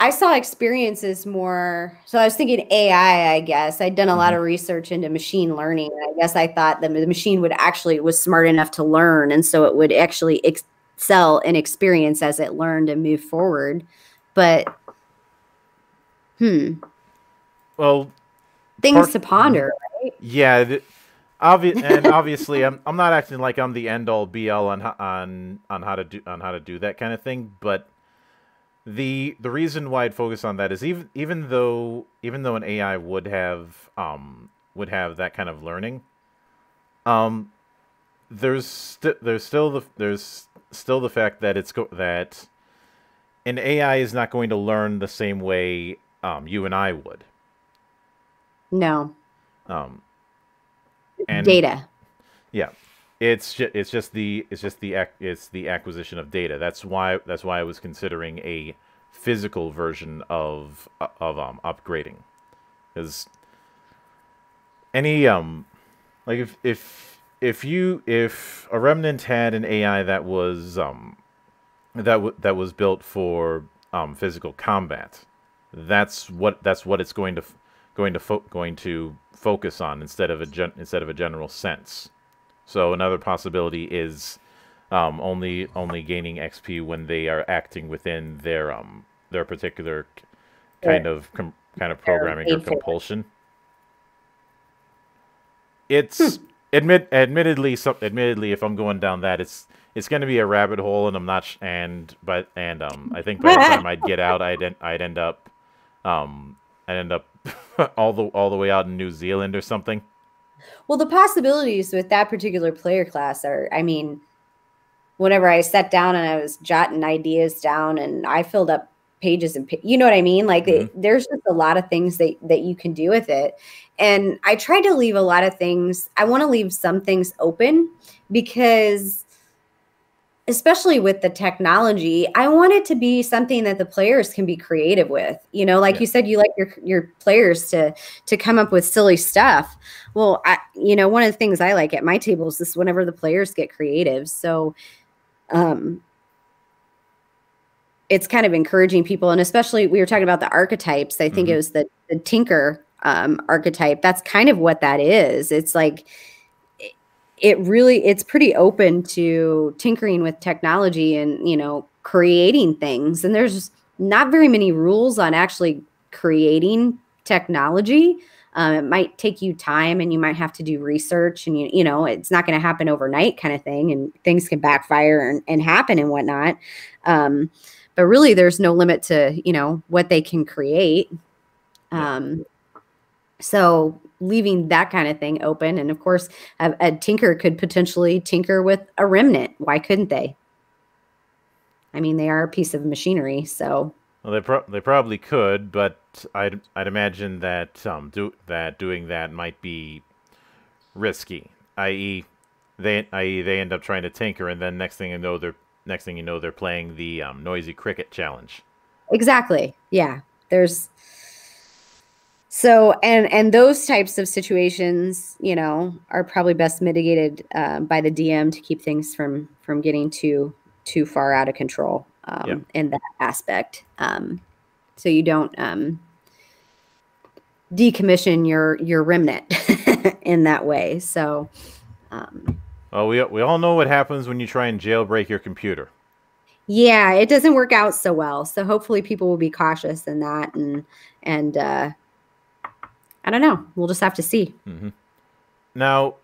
I saw experiences more, so I was thinking A I, I guess. I'd done a lot of research into machine learning. I guess I thought that the machine would actually, was smart enough to learn, and so it would actually excel in experience as it learned and moved forward. But, hmm. Well. Things part, to ponder, right? Yeah. The, obvi and obviously, I'm, I'm not acting like I'm the end-all, be-all on, on, on, how to do, on how to do that kind of thing, but The the reason why I'd focus on that is even even though even though an A I would have um would have that kind of learning, um there's st there's still the there's still the fact that it's go that an A I is not going to learn the same way um you and I would. No. Um. And data. Yeah. It's just it's just the it's just the it's the acquisition of data. That's why that's why I was considering a physical version of of um upgrading, because any um like if if if you if a remnant had an A I that was um that w that was built for um physical combat, that's what that's what it's going to going to fo going to focus on instead of a gen instead of a general sense. So another possibility is um, only only gaining X P when they are acting within their um their particular kind of com kind of programming or compulsion. It's hmm. admit admittedly so, admittedly if I'm going down that it's it's going to be a rabbit hole, and I'm not sh and but and um I think by the time I'd get out I'd en I'd end up um I'd end up all the all the way out in New Zealand or something. Well, the possibilities with that particular player class are, I mean, whenever I sat down and I was jotting ideas down and I filled up pages and, pa you know what I mean? Like mm-hmm. it, there's just a lot of things that, that you can do with it. And I tried to leave a lot of things. I want to leave some things open because especially with the technology, I want it to be something that the players can be creative with. You know, like yeah. you said, you like your, your players to, to come up with silly stuff. Well, I, you know, one of the things I like at my tables is whenever the players get creative. So um, it's kind of encouraging people. And especially we were talking about the archetypes. I think mm-hmm. it was the, the tinker um, archetype. That's kind of what that is. It's like, it really, it's pretty open to tinkering with technology and, you know, creating things. And there's not very many rules on actually creating technology. Um, it might take you time and you might have to do research and, you, you know, it's not going to happen overnight kind of thing. And things can backfire and, and happen and whatnot. Um, but really, there's no limit to, you know, what they can create. Um, so... leaving that kind of thing open. And of course, a, a tinker could potentially tinker with a remnant. Why couldn't they? I mean, they are a piece of machinery, so. Well, they, pro they probably could, but I'd, I'd imagine that, um, do, that doing that might be risky, that is they, that is they end up trying to tinker, and then next thing you know, they're, next thing you know, they're playing the um, noisy cricket challenge. Exactly, yeah. There's... So, and, and those types of situations, you know, are probably best mitigated uh, by the D M to keep things from, from getting too, too far out of control um, yeah. in that aspect. Um, so you don't um, decommission your, your remnant in that way. So, um, well, we, we all know what happens when you try and jailbreak your computer. Yeah. It doesn't work out so well. So hopefully people will be cautious in that and, and, uh, I don't know. We'll just have to see. Mm-hmm. Now,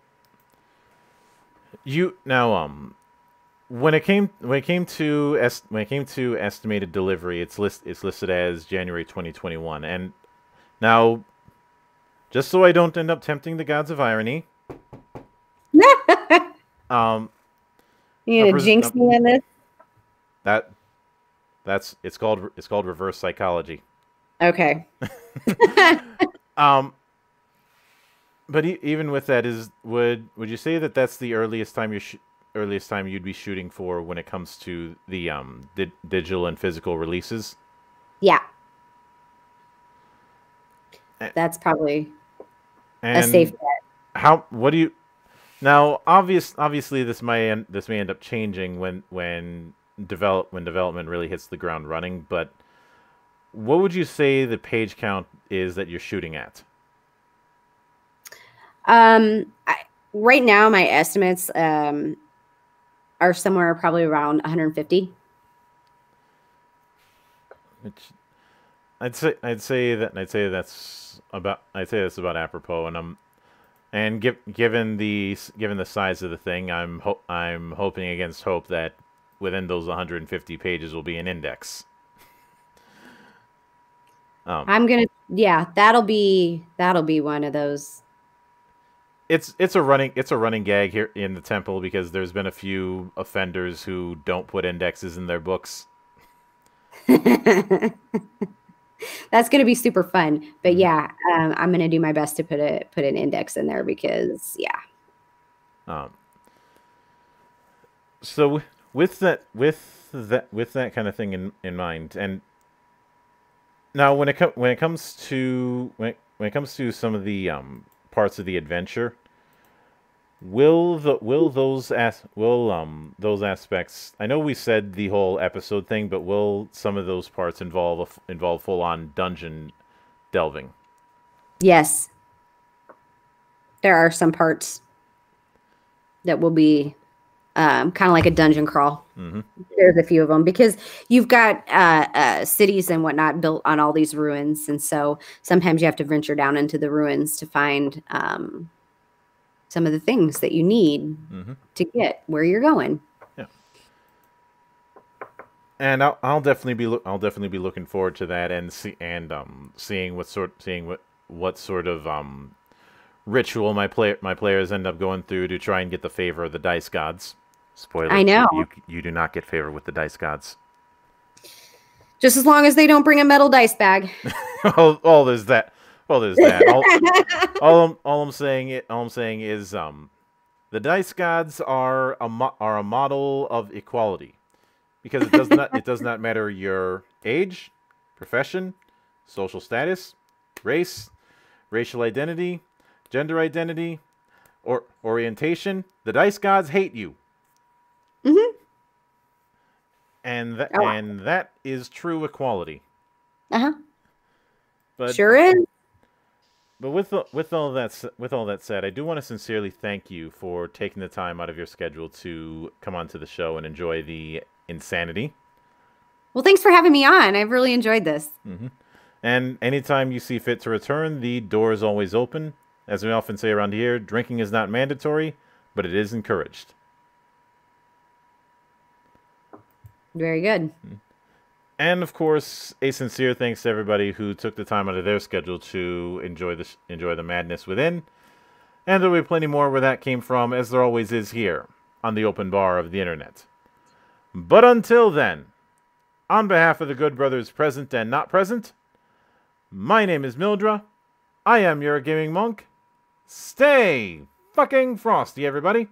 you now um, when it came when it came to est when it came to estimated delivery, it's list it's listed as January twenty twenty-one. And now, just so I don't end up tempting the gods of irony, um, you gonna jinx me on this? That that's it's called it's called reverse psychology. Okay. um. But e even with that, is would would you say that that's the earliest time you sh earliest time you'd be shooting for when it comes to the um di digital and physical releases? Yeah, and, that's probably and a safe bet. How? What do you? Now, obvious obviously this may end, this may end up changing when when develop when development really hits the ground running. But what would you say the page count is that you're shooting at? Um, I, right now, my estimates um, are somewhere probably around one hundred fifty. It's, I'd say I'd say that I'd say that's about I'd say that's about apropos, and I'm and give, given the given the size of the thing, I'm ho I'm hoping against hope that within those one hundred fifty pages will be an index. um, I'm gonna yeah, that'll be that'll be one of those. It's it's a running it's a running gag here in the temple because there's been a few offenders who don't put indexes in their books. That's going to be super fun, but yeah, um, I'm going to do my best to put a put an index in there because yeah. Um. So with that with that with that kind of thing in in mind, and now when it when it comes to when it, when it comes to some of the um. parts of the adventure, will the will those as will um those aspects, I know we said the whole episode thing, but will some of those parts involve involve full-on dungeon delving? Yes, there are some parts that will be um kind of like a dungeon crawl. Mm-hmm. There's a few of them because you've got uh, uh cities and whatnot built on all these ruins, and so sometimes you have to venture down into the ruins to find um some of the things that you need mm-hmm. to get where you're going. Yeah, and I'll, I'll definitely be I'll definitely be looking forward to that, and see and um seeing what sort seeing what what sort of um ritual my player my players end up going through to try and get the favor of the dice gods. Spoiler, I know you, you do not get favor with the dice gods, just as long as they don't bring a metal dice bag. oh, oh there's that well there's that all, all, I'm, all I'm saying it all I'm saying is um the dice gods are a mo are a model of equality, because it does not it does not matter your age, profession, social status, race, racial identity, gender identity, or orientation. The dice gods hate you. Mm-hmm. And that oh. and that is true equality. Uh-huh. But sure is. But with with all that with all that said, I do want to sincerely thank you for taking the time out of your schedule to come onto the show and enjoy the insanity. Well, thanks for having me on. I've really enjoyed this. Mm-hmm. And anytime you see fit to return, the door is always open. As we often say around here, drinking is not mandatory, but it is encouraged. Very good. And, of course, a sincere thanks to everybody who took the time out of their schedule to enjoy the, enjoy the madness within. And there will be plenty more where that came from, as there always is here, on the open bar of the internet. But until then, on behalf of the good brothers present and not present, my name is Mildra. I am your gaming monk. Stay fucking frosty, everybody.